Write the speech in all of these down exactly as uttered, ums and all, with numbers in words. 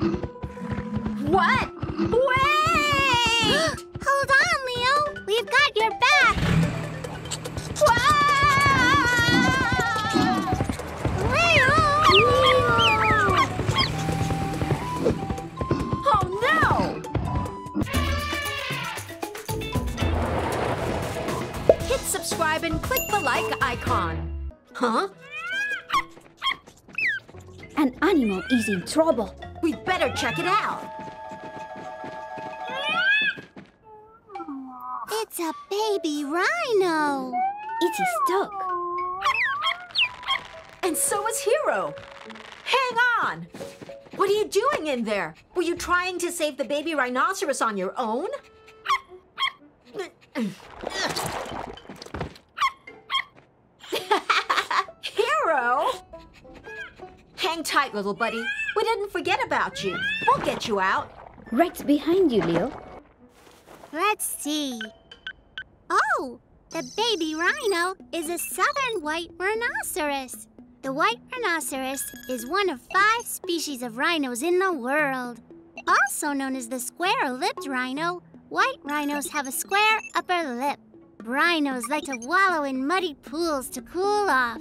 What? Wait! Hold on, Leo. We've got your back. Whoa! Leo! Oh, no! Hit subscribe and click the like icon. Huh? An animal is in trouble. We'd better check it out. It's a baby rhino. It is stuck. And so is Hero. Hang on. What are you doing in there? Were you trying to save the baby rhinoceros on your own? Hero? Hang tight, little buddy. We didn't forget about you. We'll get you out. Right behind you, Leo. Let's see. Oh, the baby rhino is a southern white rhinoceros. The white rhinoceros is one of five species of rhinos in the world. Also known as the square-lipped rhino, white rhinos have a square upper lip. Rhinos like to wallow in muddy pools to cool off.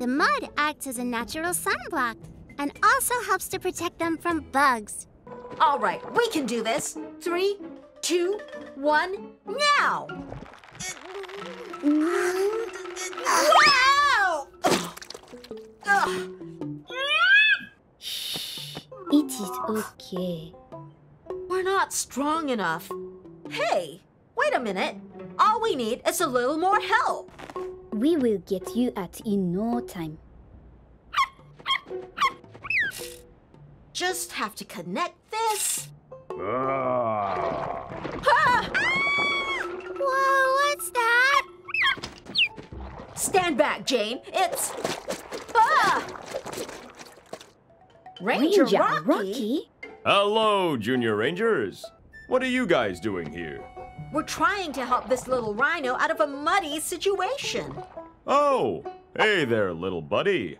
The mud acts as a natural sunblock and also helps to protect them from bugs. All right, we can do this. Three, two, one, now! Wow! It is okay. We're not strong enough. Hey, wait a minute. All we need is a little more help. We will get you out in no time. Just have to connect this. Ah. Ah! Whoa, what's that? Stand back, Jane. It's... Ah! Ranger, Ranger Rocky? Rocky? Hello, Junior Rangers. What are you guys doing here? We're trying to help this little rhino out of a muddy situation. Oh, hey there, little buddy.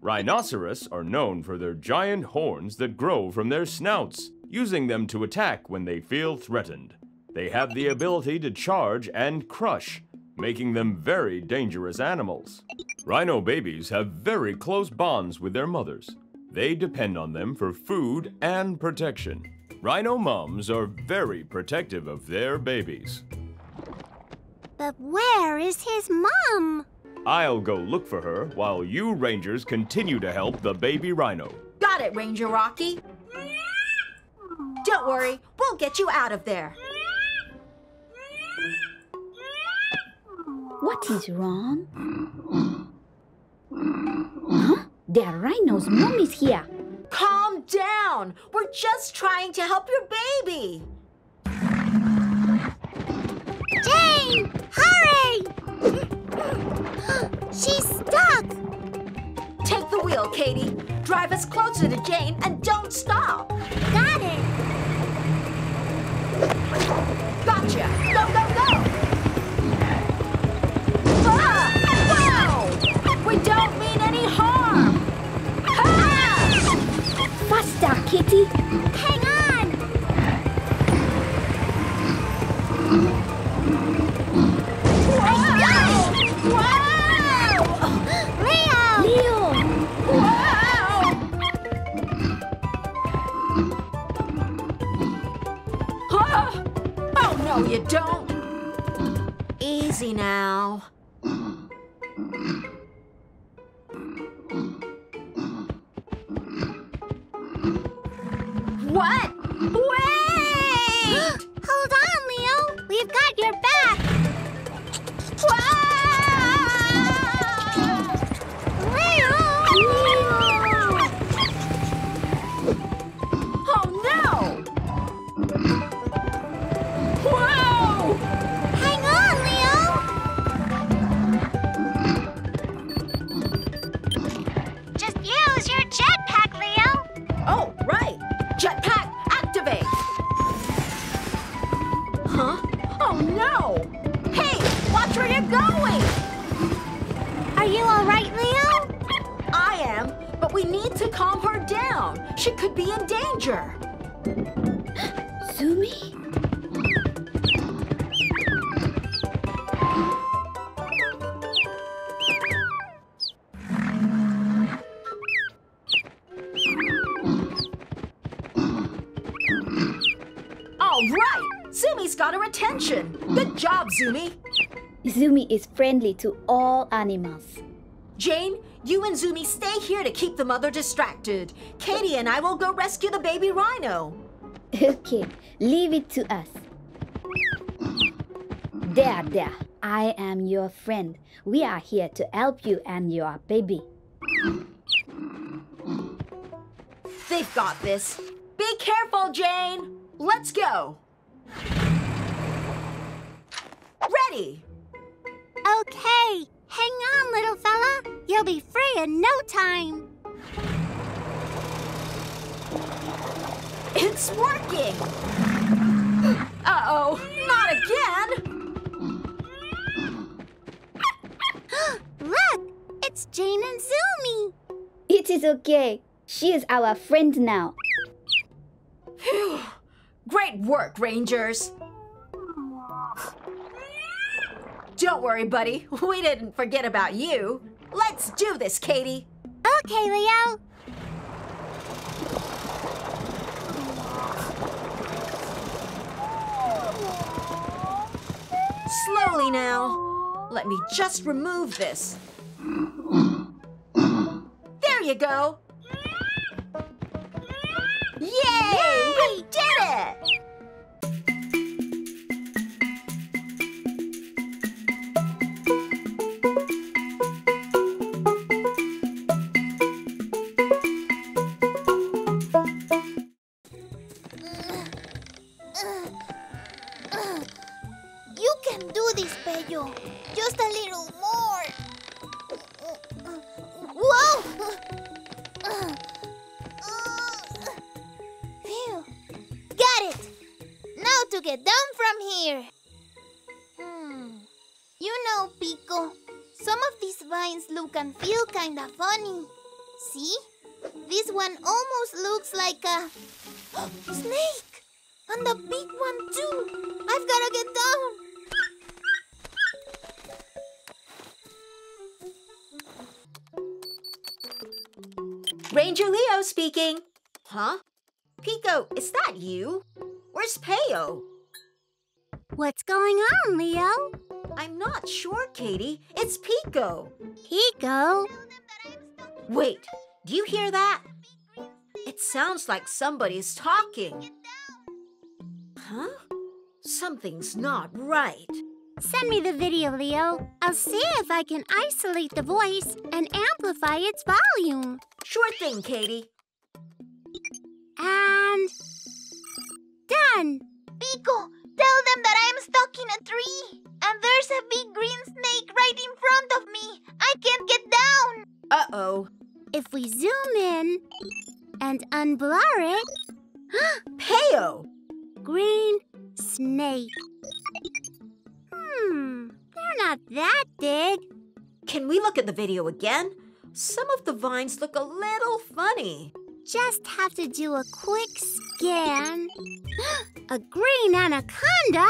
Rhinoceros are known for their giant horns that grow from their snouts, using them to attack when they feel threatened. They have the ability to charge and crush, making them very dangerous animals. Rhino babies have very close bonds with their mothers. They depend on them for food and protection. Rhino moms are very protective of their babies. But where is his mom? I'll go look for her while you Rangers continue to help the baby rhino. Got it, Ranger Rocky. Don't worry, we'll get you out of there. What is wrong? Huh? The rhino's mom is here. Calm down. We're just trying to help your baby. Jane, hurry! She's stuck! Take the wheel, Katie. Drive us closer to Jane and don't stop. Got it! Gotcha! Go, go, go! Ah! Wow! We don't mean any harm! Ah! Faster, Kitty! Hang on! Wow! Wow! No, you don't. Easy now. What? Wait! Hold on, Leo. We've got your back. Whoa! Leo! Whoa! Oh, no! Whoa! Hang on, Leo! Just use your jetpack, Leo! Oh, right! Jetpack, activate! Huh? Oh, no! Hey, watch where you're going! Are you all right, Leo? I am, but we need to calm her down. She could be in danger. Zoomy? All right! Zumi's got her attention. Good job, Zoomy. Zoomy is friendly to all animals. Jane, you and Zoomy stay here to keep the mother distracted. Katie and I will go rescue the baby rhino. Okay, leave it to us. There, there. I am your friend. We are here to help you and your baby. They've got this. Be careful, Jane. Let's go. Ready. Okay. Hang on, little fella. You'll be free in no time. It's working! Uh-oh, not again! Look, it's Jane and Zoomy. It is okay. She is our friend now. Phew. Great work, Rangers. Don't worry, buddy. We didn't forget about you. Let's do this, Katie. Okay, Leo. Slowly now. Let me just remove this. There you go. Yay! Yay! We did it! Ranger Leo speaking. Huh? Pico, is that you? Where's Peo? What's going on, Leo? I'm not sure, Katie. It's Pico. Pico? Wait, do you hear that? It sounds like somebody's talking. Huh? Something's not right. Send me the video, Leo. I'll see if I can isolate the voice and amplify its volume. Sure thing, Katie. And... done! Pico, tell them that I am stuck in a tree. And there's a big green snake right in front of me. I can't get down. Uh-oh. If we zoom in and unblur it... Peo! Green snake. Hmm, they're not that big. Can we look at the video again? Some of the vines look a little funny. Just have to do a quick scan. A green anaconda?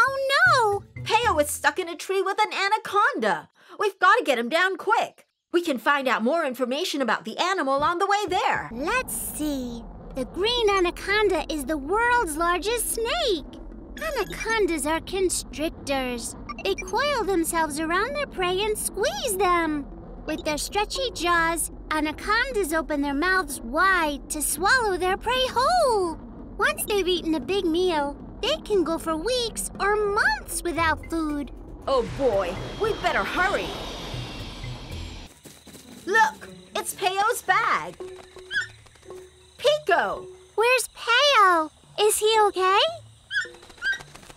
Oh no! Peo is stuck in a tree with an anaconda. We've got to get him down quick. We can find out more information about the animal on the way there. Let's see. The green anaconda is the world's largest snake. Anacondas are constrictors. They coil themselves around their prey and squeeze them. With their stretchy jaws, anacondas open their mouths wide to swallow their prey whole. Once they've eaten a big meal, they can go for weeks or months without food. Oh boy, we better hurry. Look, it's Peo's bag. Pico! Where's Peo? Is he okay?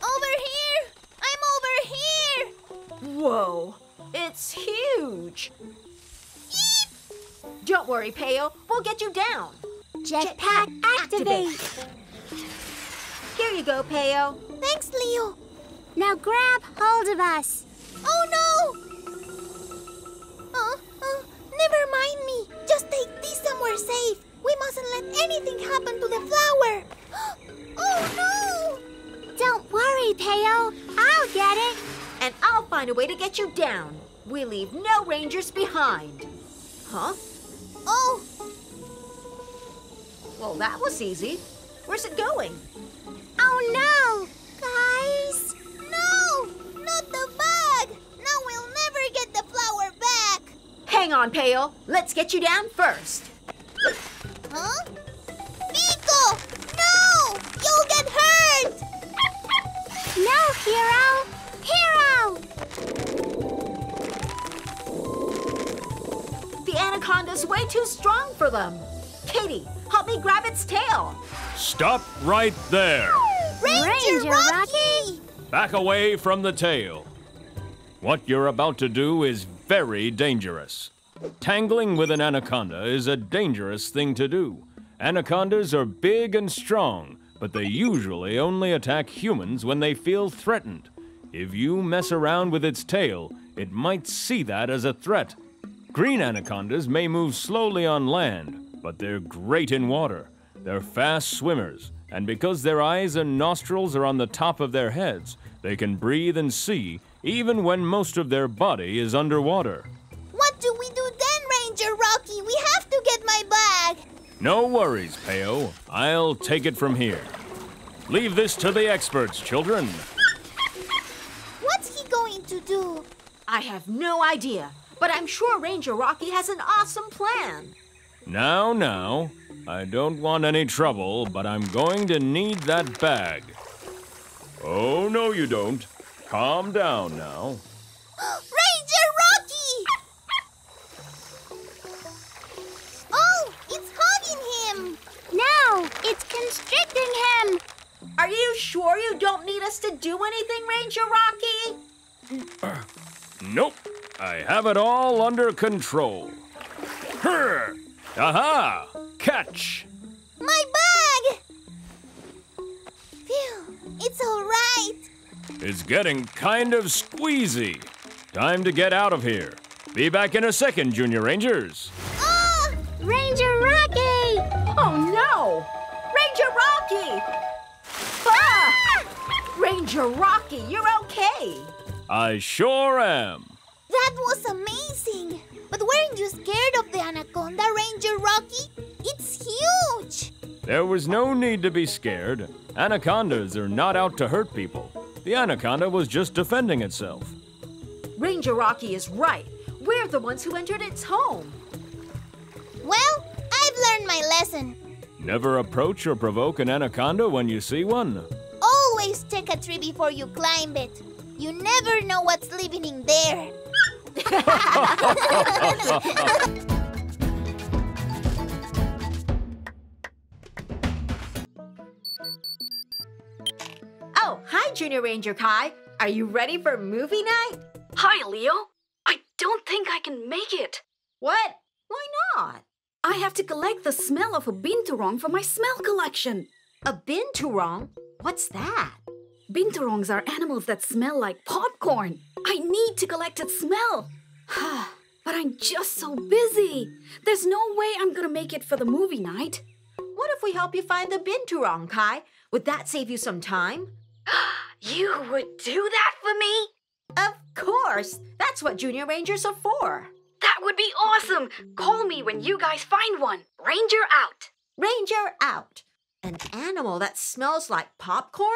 Over here! I'm over here! Whoa, it's huge! Eep. Don't worry, Peo, we'll get you down. Jetpack activate. activate! Here you go, Peo. Thanks, Leo. Now grab hold of us. Oh no! Uh, uh, never mind me, just take this and somewhere safe. We mustn't let anything happen to the flower. Oh, no! Don't worry, Teo. I'll get it. And I'll find a way to get you down. We leave no rangers behind. Huh? Oh! Well, that was easy. Where's it going? Oh, no! Guys! No! Not the bug! Now we'll never get the flower back! Hang on, Pale. Let's get you down first. Huh? Nico! No! You'll get hurt! No, Hero! Hero! The anaconda's way too strong for them. Katie, help me grab its tail. Stop right there. Ranger, Ranger Rocky. Rocky! Back away from the tail. What you're about to do is very dangerous. Tangling with an anaconda is a dangerous thing to do. Anacondas are big and strong, but they usually only attack humans when they feel threatened. If you mess around with its tail, it might see that as a threat. Green anacondas may move slowly on land, but they're great in water. They're fast swimmers, and because their eyes and nostrils are on the top of their heads, they can breathe and see even when most of their body is underwater. What do we do then, Ranger Rocky? We have to get my bag. No worries, Peo. I'll take it from here. Leave this to the experts, children. What's he going to do? I have no idea, but I'm sure Ranger Rocky has an awesome plan. Now, now. I don't want any trouble, but I'm going to need that bag. Oh, no you don't. Calm down now. Ranger Rocky! Oh, it's hogging him! No, it's constricting him! Are you sure you don't need us to do anything, Ranger Rocky? Uh, nope. I have it all under control. Her! Aha! Catch! My bag! Phew, it's all right. It's getting kind of squeezy. Time to get out of here. Be back in a second, Junior Rangers. Oh! Ranger Rocky! Oh, no! Ranger Rocky! Ah! Ranger Rocky, you're okay. I sure am. That was amazing. But weren't you scared of the anaconda, Ranger Rocky? It's huge! There was no need to be scared. Anacondas are not out to hurt people. The anaconda was just defending itself. Ranger Rocky is right. We're the ones who entered its home. Well, I've learned my lesson. Never approach or provoke an anaconda when you see one. Always check a tree before you climb it. You never know what's living in there. Oh, hi, Junior Ranger Kai. Are you ready for movie night? Hi, Leo. I don't think I can make it. What? Why not? I have to collect the smell of a binturong for my smell collection. A binturong? What's that? Binturongs are animals that smell like popcorn. I need to collect its smell. But I'm just so busy. There's no way I'm gonna make it for the movie night. What if we help you find the binturong, Kai? Would that save you some time? You would do that for me? Of course. That's what Junior Rangers are for. That would be awesome. Call me when you guys find one. Ranger out. Ranger out. An animal that smells like popcorn?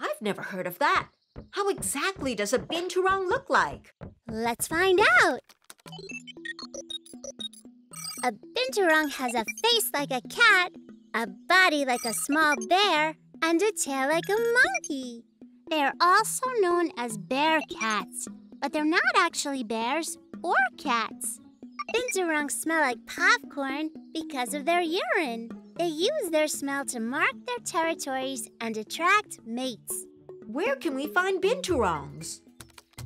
I've never heard of that. How exactly does a binturong look like? Let's find out. A binturong has a face like a cat, a body like a small bear, and a tail like a monkey. They are also known as bear cats, but they're not actually bears or cats. Binturongs smell like popcorn because of their urine. They use their smell to mark their territories and attract mates. Where can we find binturongs?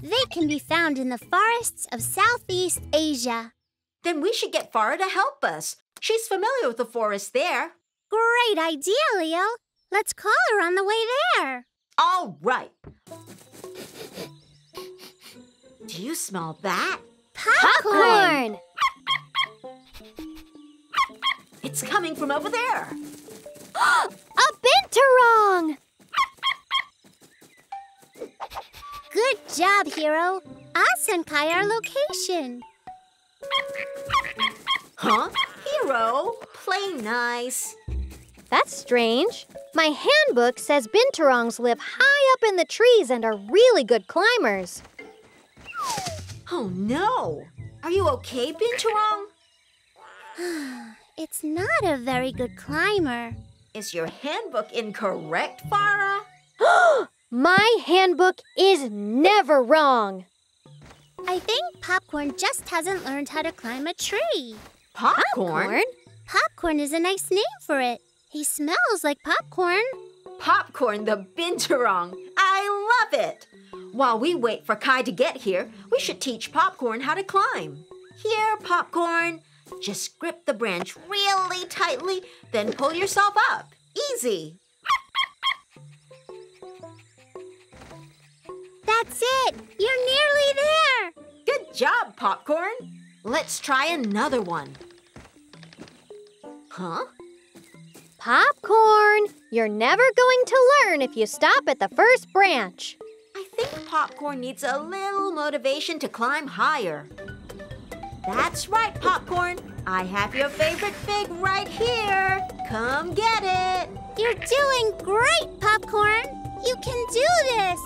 They can be found in the forests of Southeast Asia. Then we should get Farah to help us. She's familiar with the forest there. Great idea, Leo. Let's call her on the way there. All right. Do you smell that? Popcorn! Popcorn. It's coming from over there. A binturong! Good job, Hero. Asenkai our location. Huh? Hero, play nice. That's strange. My handbook says binturongs live high up in the trees and are really good climbers. Oh, no. Are you okay, binturong? It's not a very good climber. Is your handbook incorrect, Farah? My handbook is never wrong. I think Popcorn just hasn't learned how to climb a tree. Popcorn? Popcorn? Popcorn is a nice name for it. He smells like popcorn. Popcorn the binturong. I love it. While we wait for Kai to get here, we should teach Popcorn how to climb. Here, Popcorn. Just grip the branch really tightly, then pull yourself up. Easy. That's it! You're nearly there! Good job, Popcorn! Let's try another one. Huh? Popcorn! You're never going to learn if you stop at the first branch. I think Popcorn needs a little motivation to climb higher. That's right, Popcorn. I have your favorite fig right here. Come get it. You're doing great, Popcorn. You can do this.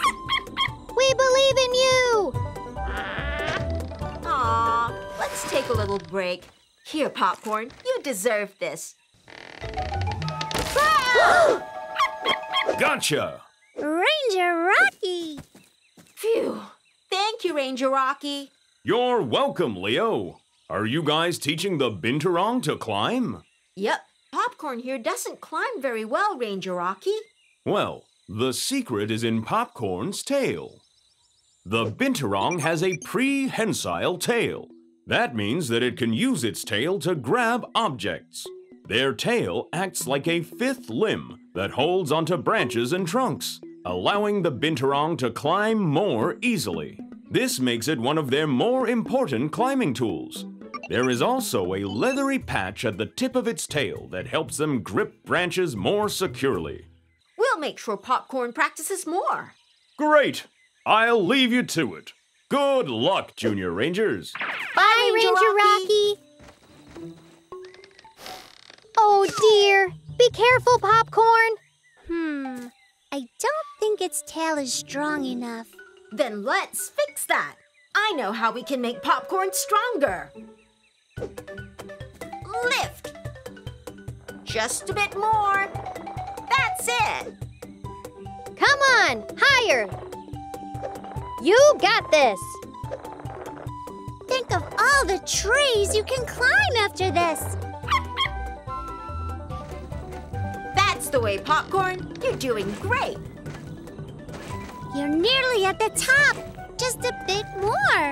We believe in you. Aw, let's take a little break. Here, Popcorn, you deserve this. Gotcha. Ranger Rocky. Phew. Thank you, Ranger Rocky. You're welcome, Leo. Are you guys teaching the binturong to climb? Yep. Popcorn here doesn't climb very well, Ranger Rocky. Well, the secret is in Popcorn's tail. The binturong has a prehensile tail. That means that it can use its tail to grab objects. Their tail acts like a fifth limb that holds onto branches and trunks, allowing the binturong to climb more easily. This makes it one of their more important climbing tools. There is also a leathery patch at the tip of its tail that helps them grip branches more securely. We'll make sure Popcorn practices more. Great! I'll leave you to it. Good luck, Junior Rangers. Bye, Ranger Rocky. Oh dear! Be careful, Popcorn! Hmm, I don't think its tail is strong enough. Then let's fix that. I know how we can make Popcorn stronger. Lift. Just a bit more. That's it. Come on, higher. You got this. Think of all the trees you can climb after this. That's the way, Popcorn. You're doing great. You're nearly at the top. Just a bit more.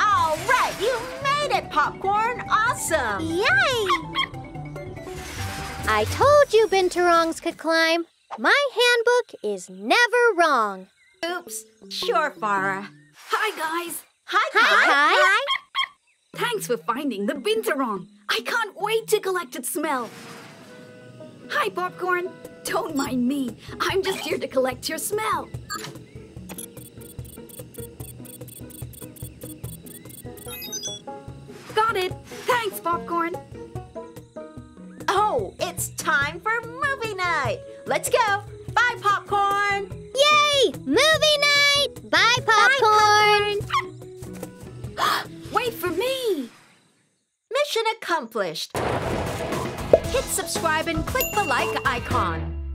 All right, you made it, Popcorn. Awesome. Yay! I told you binturongs could climb. My handbook is never wrong. Oops. Sure, Farah. Hi, guys. Hi, Kai. Hi, Kai. Thanks for finding the binturong. I can't wait to collect its smell. Hi, Popcorn. Don't mind me. I'm just here to collect your smell. Got it. Thanks, Popcorn. Oh, it's time for movie night. Let's go. Bye, Popcorn. Yay! Movie night. Bye, Popcorn. Bye, Popcorn. Wait for me. Mission accomplished. Hit subscribe and click the like icon.